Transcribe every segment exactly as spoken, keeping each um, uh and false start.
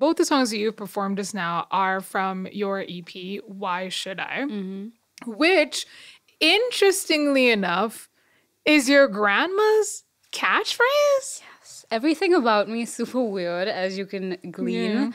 both the songs that you've performed just now are from your E P, Why Should I? Mm-hmm. Which, interestingly enough, is your grandma's catchphrase? Yes. Everything about me is super weird, as you can glean. Yeah.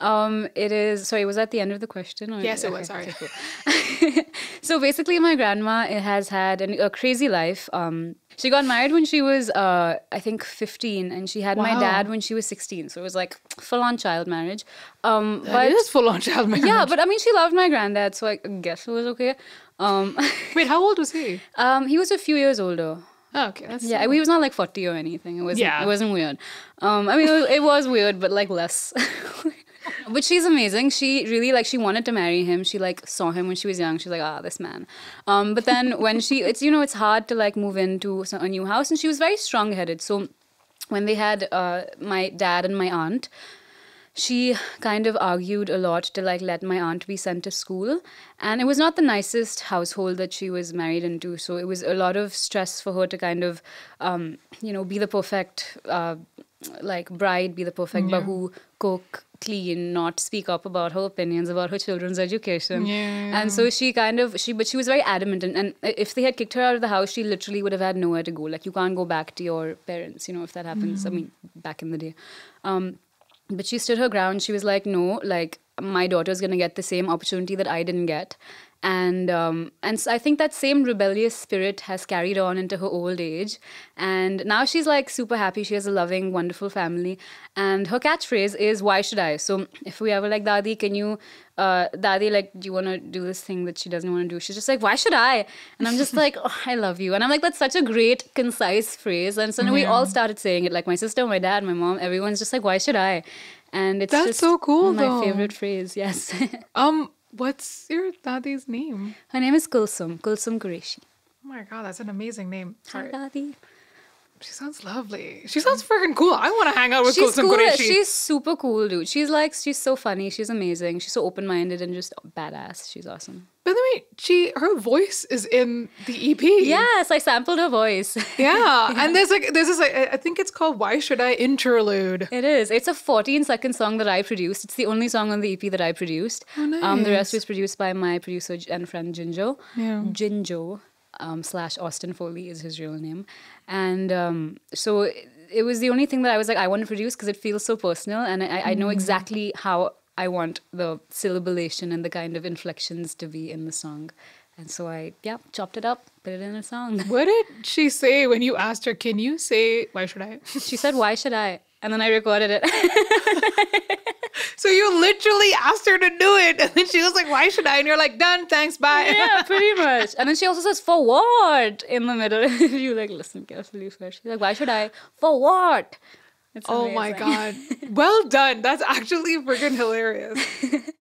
Um, it is, sorry, was that the end of the question? Or yes, it was, okay, sorry. Okay, cool. So basically, my grandma has had an, a crazy life. Um, she got married when she was, uh, I think, fifteen, and she had wow. my dad when she was sixteen. So it was like full-on child marriage. Um, that but, is full-on child marriage. Yeah, but I mean, she loved my granddad, so I guess it was okay. Um, Wait, how old was he? Um, he was a few years older. Oh, okay. That's yeah, cool. He was not like forty or anything. It wasn't, yeah. it wasn't weird. Um, I mean, it was, it was weird, but like less. But she's amazing. She really, like, she wanted to marry him. She, like, saw him when she was young. She's like, ah, this man. Um, but then when she, it's, you know, it's hard to, like, move into a new house. And she was very strong-headed. So when they had uh, my dad and my aunt, she kind of argued a lot to, like, let my aunt be sent to school. And it was not the nicest household that she was married into. So it was a lot of stress for her to kind of, um, you know, be the perfect, uh, like, bride, be the perfect yeah. bahu, cook, clean, not speak up about her opinions about her children's education. Yeah. And so she kind of, she but she was very adamant. And, and if they had kicked her out of the house, she literally would have had nowhere to go. Like, you can't go back to your parents, you know, if that happens. Mm. I mean, back in the day. Um, but she stood her ground. She was like, no, like, my daughter's going to get the same opportunity that I didn't get. And um, and so I think that same rebellious spirit has carried on into her old age. And now she's like super happy. She has a loving, wonderful family. And her catchphrase is, why should I? So if we ever like, Dadi, can you, uh, Dadi, like, do you want to do this thing that she doesn't want to do? She's just like, why should I? And I'm just like, oh, I love you. And I'm like, that's such a great, concise phrase. And so now yeah. we all started saying it. Like my sister, my dad, my mom, everyone's just like, why should I? And it's that's just so cool, my though. favorite phrase, yes. um. What's your Dadi's name? Her name is Kulsum, Kulsum Qureshi. Oh my God, that's an amazing name. Hi, Dadi. She sounds lovely. She sounds freaking cool. I want to hang out with she's Kulsum cool. Qureshi. She's super cool, dude. She's like, she's so funny. She's amazing. She's so open-minded and just badass. She's awesome. By the way, she, her voice is in the E P. Yes, I sampled her voice. Yeah, yeah. And there's like, there's this, like, I think it's called Why Should I interlude. It is. It's a fourteen second song that I produced. It's the only song on the E P that I produced. Oh, nice. Um, the rest was produced by my producer and friend Jinjo. Yeah. Jinjo um, slash Austin Foley is his real name. And um, so it, it was the only thing that I was like, I want to produce because it feels so personal. And I, I, I know exactly how I want the syllabulation and the kind of inflections to be in the song. And so I, yeah, chopped it up, put it in a song. What did she say when you asked her, can you say, why should I? She said, why should I? And then I recorded it. So you literally asked her to do it. And then she was like, why should I? And you're like, done, thanks, bye. Yeah, pretty much. And then she also says, for what? In the middle. You like, listen carefully first. She's like, why should I? For what? It's oh amazing. My God. Well done. That's actually freaking hilarious.